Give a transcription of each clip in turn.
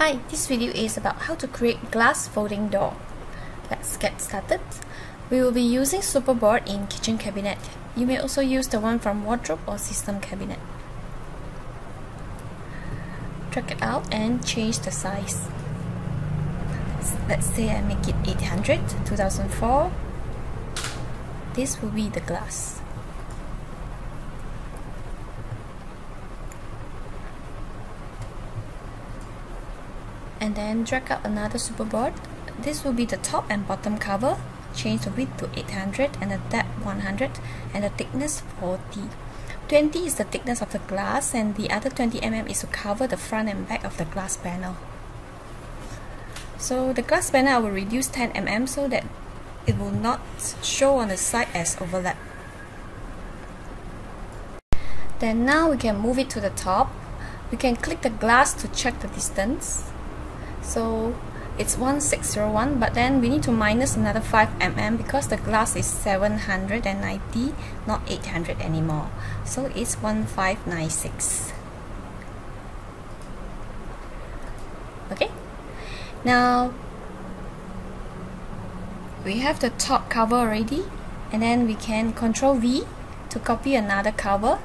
Hi, this video is about how to create glass folding door. Let's get started. We will be using superboard in kitchen cabinet. You may also use the one from wardrobe or system cabinet. Drag it out and change the size. Let's say I make it 800, 2004. This will be the glass. And then drag out another superboard. This will be the top and bottom cover. Change the width to 800 and the depth 100 and the thickness 40. 20 is the thickness of the glass and the other 20 mm is to cover the front and back of the glass panel. So the glass panel I will reduce 10 mm so that it will not show on the side as overlap. Then now we can move it to the top. We can click the glass to check the distance. So it's 1601, but then we need to minus another 5 mm because the glass is 790, not 800 anymore. So it's 1596. Okay, now we have the top cover already, and then we can Ctrl V to copy another cover.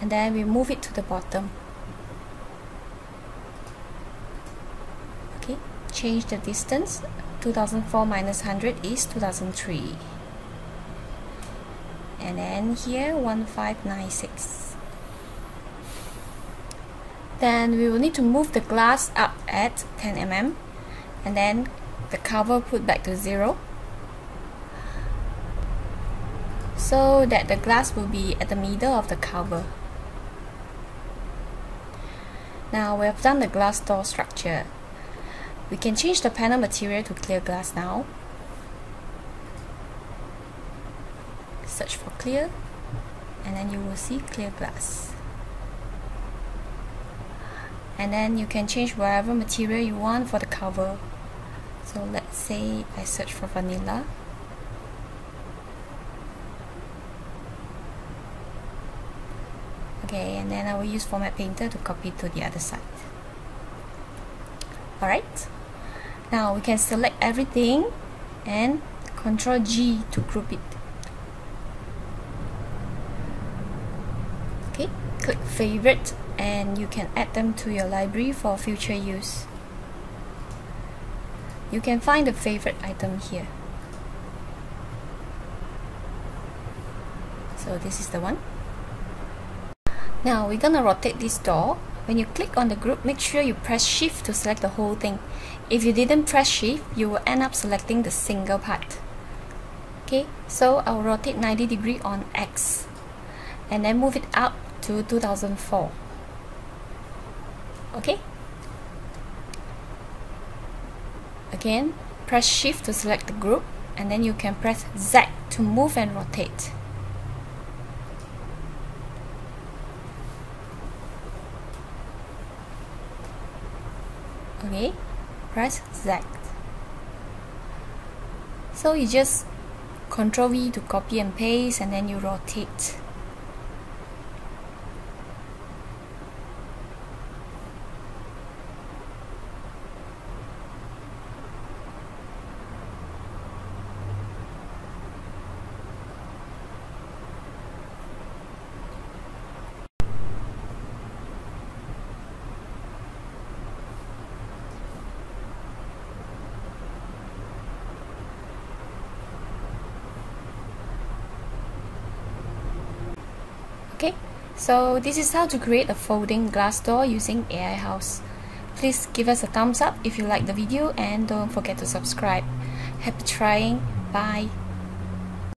And then we move it to the bottom. Okay, change the distance. 2004 minus 100 is 2003. And then here 1596. Then we will need to move the glass up at 10 mm, and then the cover put back to 0 so that the glass will be at the middle of the cover. Now we have done the glass door structure. We can change the panel material to clear glass now. Search for clear and then you will see clear glass. And then you can change whatever material you want for the cover. So let's say I search for vanilla. Okay, and then I will use Format Painter to copy to the other side. Alright, now we can select everything and Ctrl G to group it. Okay, click Favorite and you can add them to your library for future use. You can find the favorite item here. So this is the one. Now we're gonna rotate this door. When you click on the group, make sure you press Shift to select the whole thing. If you didn't press Shift, you will end up selecting the single part. Okay, so I'll rotate 90 degrees on X and then move it up to 2004. Okay. Again, press Shift to select the group and then you can press Z to move and rotate. Okay, press Z. So you just Ctrl V to copy and paste and then you rotate. Okay, so this is how to create a folding glass door using AiHouse. Please give us a thumbs up if you like the video and don't forget to subscribe. Happy trying, bye!